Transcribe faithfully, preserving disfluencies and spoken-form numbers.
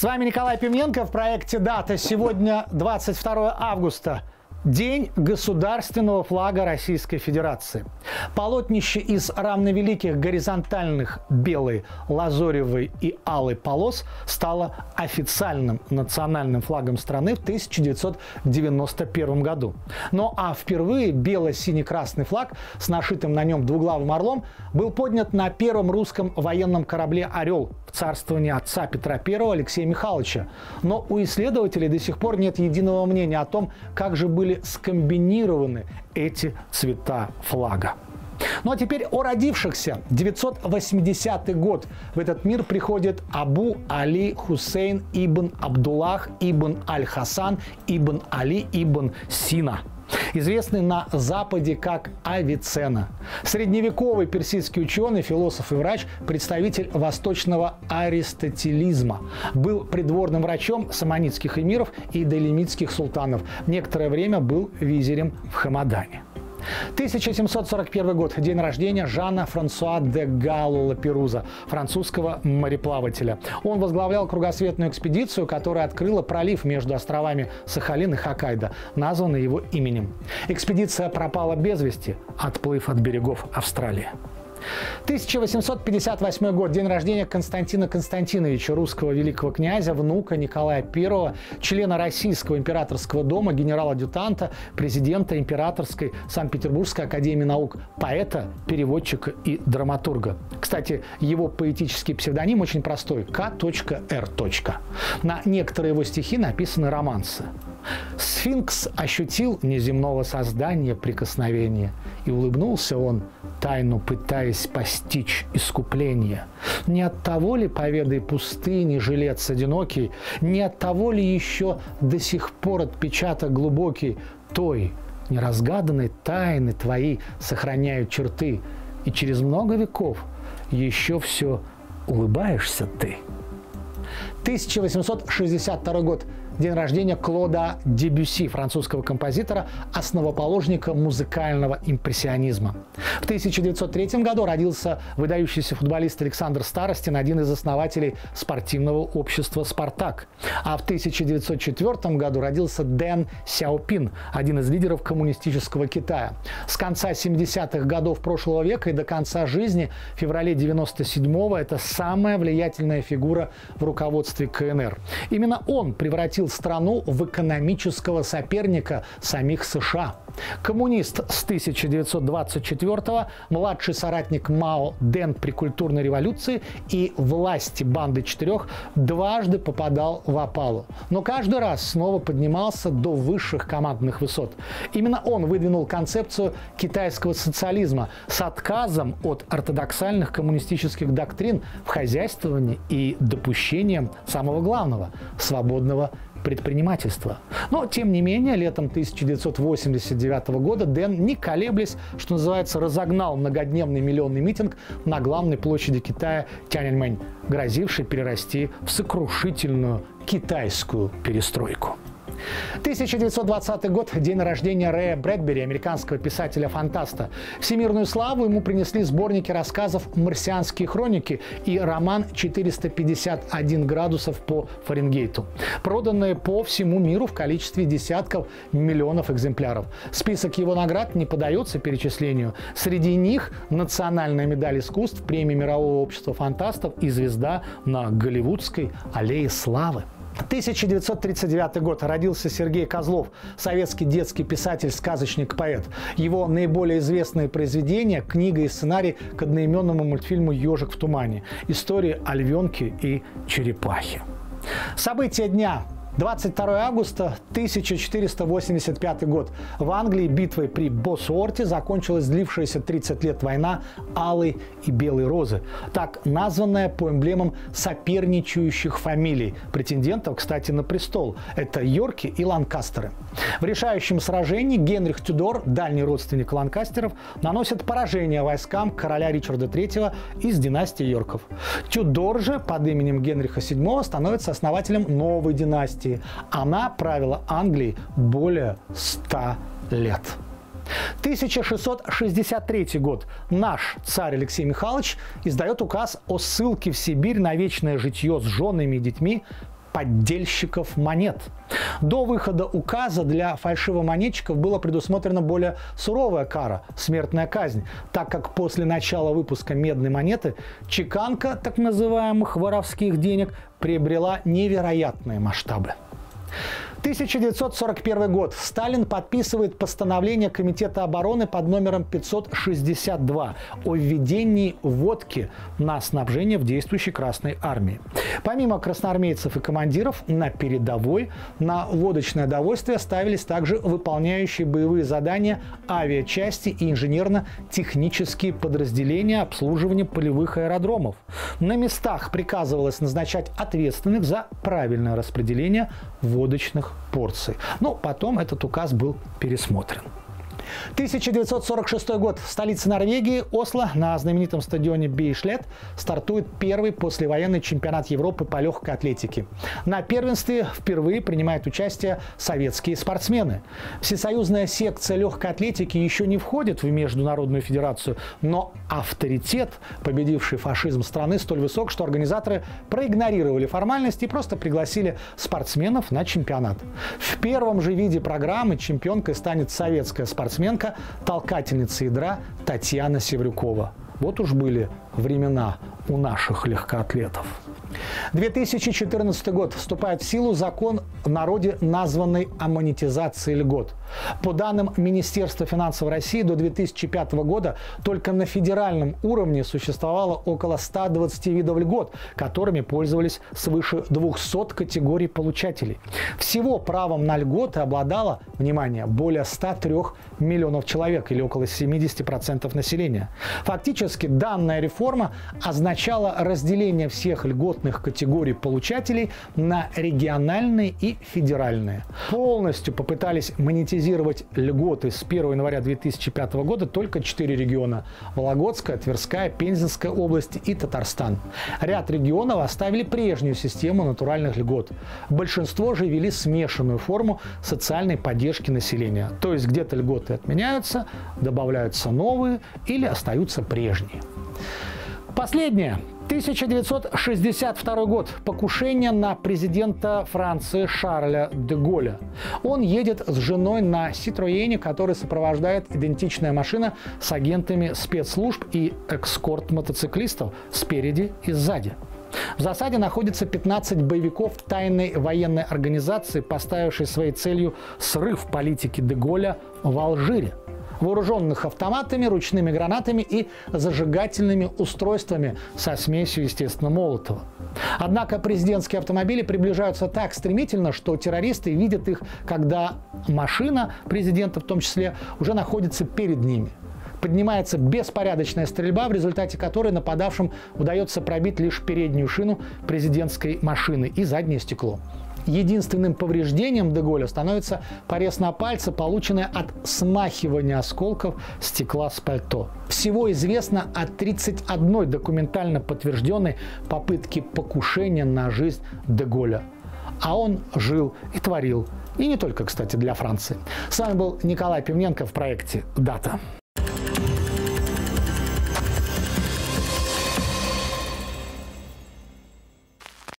С вами Николай Пивненко в проекте «Дата». Сегодня двадцать второе августа. День государственного флага Российской Федерации. Полотнище из равновеликих горизонтальных белой, лазоревой и алой полос стало официальным национальным флагом страны в тысяча девятьсот девяносто первом году. Ну а впервые бело-синий-красный флаг с нашитым на нем двуглавым орлом был поднят на первом русском военном корабле «Орел» в царствовании отца Петра Первого Алексея Михайловича. Но у исследователей до сих пор нет единого мнения о том, как же были скомбинированы эти цвета флага. Ну а теперь о родившихся. девятьсот восьмидесятый год. В этот мир приходит Абу Али Хусейн ибн Абдуллах ибн Аль-Хасан Ибн Али ибн Сина, известный на Западе как Авиценна. Средневековый персидский ученый, философ и врач, представитель восточного аристотелизма. Был придворным врачом саманидских эмиров и делимитских султанов. Некоторое время был визирем в Хамадане. тысяча семьсот сорок первый год. День рождения Жана Франсуа де Галу Лаперуза, французского мореплавателя. Он возглавлял кругосветную экспедицию, которая открыла пролив между островами Сахалин и Хоккайдо, названный его именем. Экспедиция пропала без вести, отплыв от берегов Австралии. тысяча восемьсот пятьдесят восьмой год. День рождения Константина Константиновича, русского великого князя, внука Николая Первого, члена Российского императорского дома, генерал-адъютанта, президента Императорской Санкт-Петербургской академии наук, поэта, переводчика и драматурга. Кстати, его поэтический псевдоним очень простой – К.Р. На некоторые его стихи написаны романсы. Сфинкс ощутил неземного создания прикосновение, и улыбнулся он, тайну пытаясь постичь искупление. Не от того ли поведай пустыни жилец одинокий, не от того ли еще до сих пор отпечаток глубокий той неразгаданной тайны твоей сохраняют черты, и через много веков еще все улыбаешься ты. тысяча восемьсот шестьдесят второй год. День рождения Клода Дебюси, французского композитора, основоположника музыкального импрессионизма. В тысяча девятьсот третьем году родился выдающийся футболист Александр Старостин, один из основателей спортивного общества «Спартак». А в тысяча девятьсот четвёртом году родился Дэн Сяопин, один из лидеров коммунистического Китая. С конца семидесятых годов прошлого века и до конца жизни, в феврале девяносто седьмого, это самая влиятельная фигура в руководстве КНР. Именно он превратил страну в экономического соперника самих США. Коммунист с тысяча девятьсот двадцать четвёртого, младший соратник Мао Дэн при культурной революции и власти банды четырех, дважды попадал в опалу. Но каждый раз снова поднимался до высших командных высот. Именно он выдвинул концепцию китайского социализма с отказом от ортодоксальных коммунистических доктрин в хозяйствовании и допущением самого главного – свободного предпринимательства. Но, тем не менее, летом тысяча девятьсот восемьдесят девятого года Дэн, не колеблясь, что называется, разогнал многодневный миллионный митинг на главной площади Китая Тяньаньмэнь, грозивший перерасти в сокрушительную китайскую перестройку. тысяча девятьсот двадцатый год. День рождения Рэя Брэдбери, американского писателя-фантаста. Всемирную славу ему принесли сборники рассказов «Марсианские хроники» и роман «четыреста пятьдесят один градусов по Фаренгейту», проданные по всему миру в количестве десятков миллионов экземпляров. Список его наград не поддается перечислению. Среди них национальная медаль искусств, премия Мирового общества фантастов и звезда на Голливудской аллее славы. тысяча девятьсот тридцать девятый год. Родился Сергей Козлов, советский детский писатель, сказочник, поэт. Его наиболее известные произведения – книга и сценарий к одноименному мультфильму «Ежик в тумане», истории о львенке и черепахе. События дня. двадцать второе августа тысяча четыреста восемьдесят пятый год. В Англии битвой при Босуорте закончилась длившаяся тридцать лет война Алой и Белой Розы, так названная по эмблемам соперничающих фамилий, претендентов, кстати, на престол. Это Йорки и Ланкастеры. В решающем сражении Генрих Тюдор, дальний родственник Ланкастеров, наносит поражение войскам короля Ричарда Третьего из династии Йорков. Тюдор же под именем Генриха Седьмого становится основателем новой династии. Она правила Англией более ста лет. тысяча шестьсот шестьдесят третий год. Наш царь Алексей Михайлович издает указ о ссылке в Сибирь на вечное житье с женами и детьми поддельщиков монет. До выхода указа для фальшивомонетчиков была предусмотрена более суровая кара – смертная казнь, так как после начала выпуска медной монеты чеканка так называемых воровских денег приобрела невероятные масштабы. тысяча девятьсот сорок первый год. Сталин подписывает постановление Комитета обороны под номером пятьсот шестьдесят два о введении водки на снабжение в действующей Красной армии. Помимо красноармейцев и командиров, на передовой на водочное довольствие ставились также выполняющие боевые задания авиачасти и инженерно-технические подразделения обслуживания полевых аэродромов. На местах приказывалось назначать ответственных за правильное распределение водочных порций. Но потом этот указ был пересмотрен. тысяча девятьсот сорок шестой год. В столице Норвегии, Осло, на знаменитом стадионе Бишлет стартует первый послевоенный чемпионат Европы по легкой атлетике. На первенстве впервые принимают участие советские спортсмены. Всесоюзная секция легкой атлетики еще не входит в Международную федерацию, но авторитет, победивший фашизм страны, столь высок, что организаторы проигнорировали формальности и просто пригласили спортсменов на чемпионат. В первом же виде программы чемпионкой станет советская спортсменка, толкательница ядра Татьяна Севрюкова. Вот уж были времена у наших легкоатлетов. две тысячи четырнадцатый год. Вступает в силу закон в народе, названный о монетизации льгот. По данным Министерства финансов России, до две тысячи пятого года только на федеральном уровне существовало около ста двадцати видов льгот, которыми пользовались свыше двухсот категорий получателей. Всего правом на льготы обладало, внимание, более ста трёх миллионов человек или около семидесяти процентов населения. Фактически данная реформа означала разделение всех льготных категорий получателей на региональные и федеральные. Полностью попытались монетизировать льготы с первого января две тысячи пятого года только четыре региона – Вологодская, Тверская, Пензенская области и Татарстан. Ряд регионов оставили прежнюю систему натуральных льгот. Большинство же ввели смешанную форму социальной поддержки населения. То есть где-то льготы отменяются, добавляются новые или остаются прежние. Последнее. тысяча девятьсот шестьдесят второй год. Покушение на президента Франции Шарля де Голля. Он едет с женой на Ситроене, который сопровождает идентичная машина с агентами спецслужб и эскорт мотоциклистов спереди и сзади. В засаде находится пятнадцать боевиков тайной военной организации, поставившей своей целью срыв политики де Голля в Алжире. Вооруженных автоматами, ручными гранатами и зажигательными устройствами со смесью, естественно, молотова. Однако президентские автомобили приближаются так стремительно, что террористы видят их, когда машина президента, в том числе, уже находится перед ними. Поднимается беспорядочная стрельба, в результате которой нападавшим удается пробить лишь переднюю шину президентской машины и заднее стекло. Единственным повреждением де Голля становится порез на пальце, полученный от смахивания осколков стекла с пальто. Всего известно о тридцати одной документально подтвержденной попытке покушения на жизнь де Голля. А он жил и творил. И не только, кстати, для Франции. С вами был Николай Пивненко в проекте «Дата».